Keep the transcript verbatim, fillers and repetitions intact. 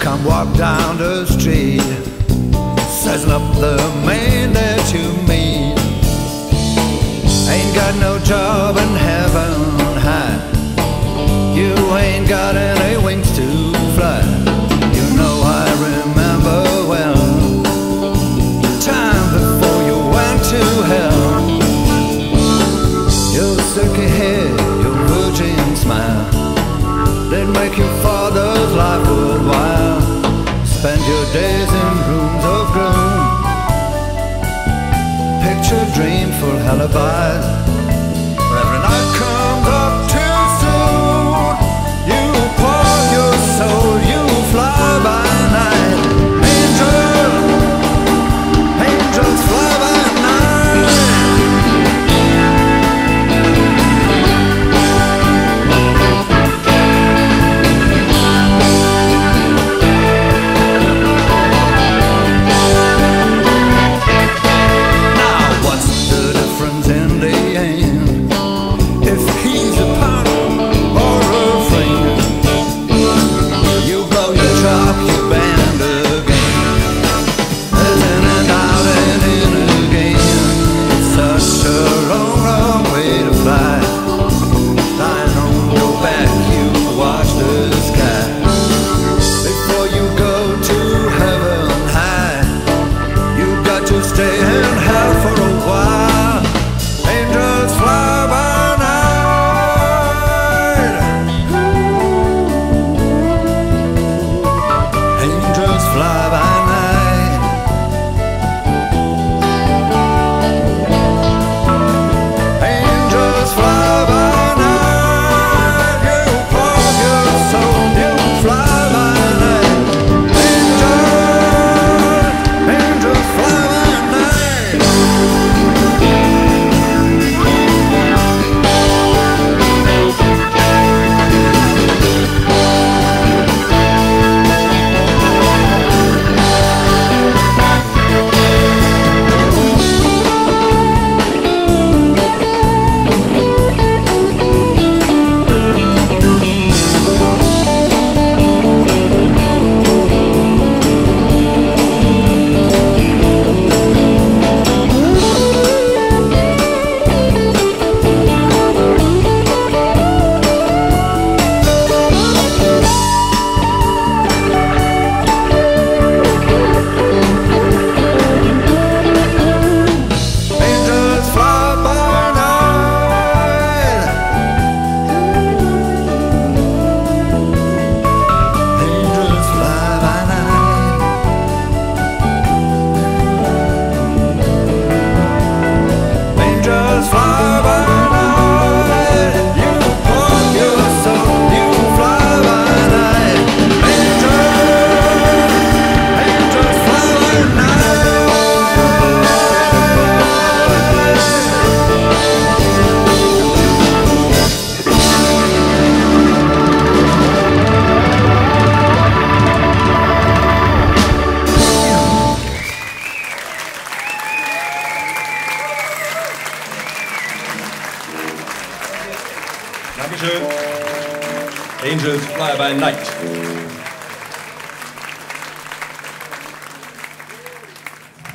Come walk down the street, says not the man that you meet. Ain't got no job in heaven high, you ain't got any wings to fly. You know I remember well the time before you went to hell. Your silky hair, your virgin smile, did make your father's life worthwhile. Spend your days in rooms of gloom, picture dreamful alibis. Every night comes up too soon, you pour your soul, you fly by night. Angel, angels fly by Angels Fly by Night.